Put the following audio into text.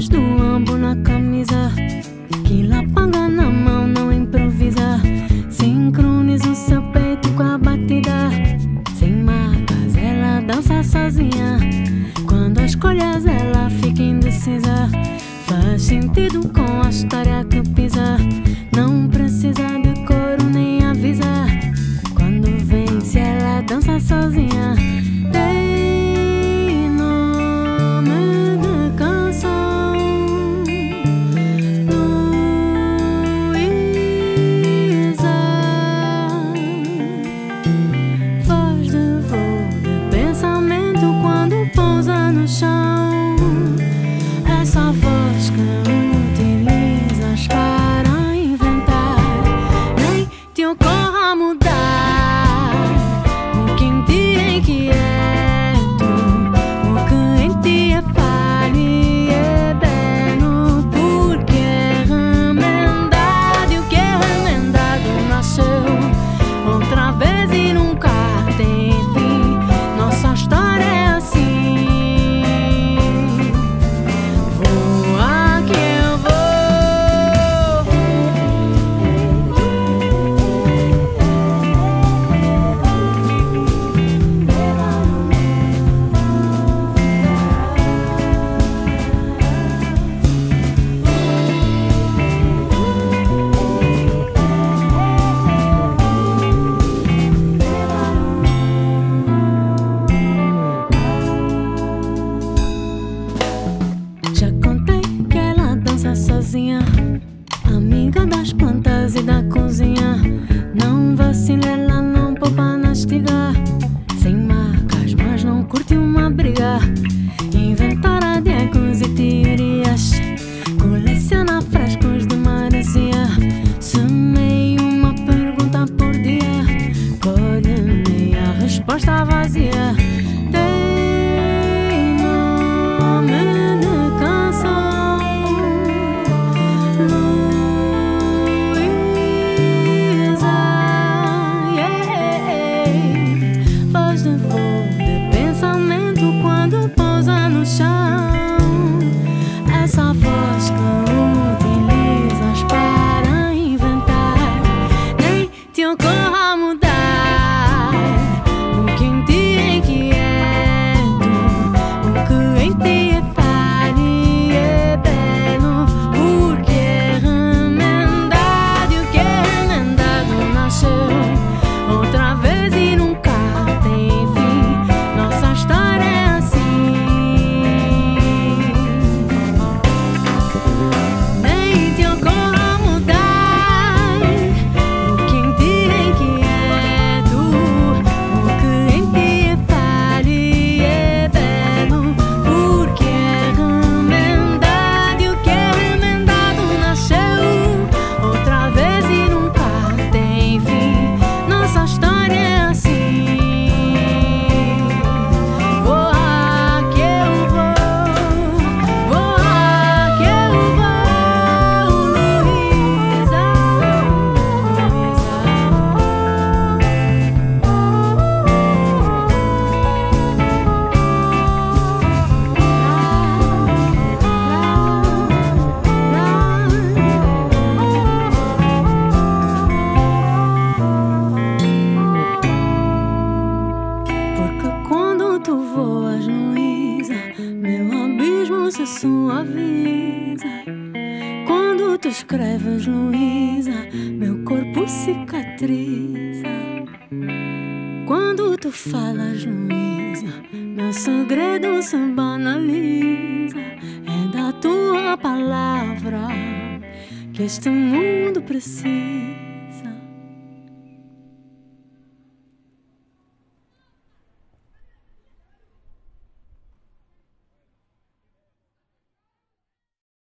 Marcas do Huambo na camisa, Kilapanga na mão, não improvisa. Sincroniza o seu peito com a batida. Sem marcas ela dança sozinha. Quando as escolhas ela fica indecisa. Faz sentido com a história que pisa. Não precisa de coro nem avisa. Quando vence ela dança sozinha. Amiga das plantas e da cozinha, não vacila, ela não poupa na estiga. Sem marcas, mas não curte uma briga. Inventora de egos e teorias, coleciona frascos de maresia. Semeia uma pergunta por dia, colhe a resposta vazia. Se suaviza quando tu escreves, Luísa. Meu corpo cicatriza quando tu falas, Luísa. Meu segredo se banaliza. É da tua palavra que este mundo precisa.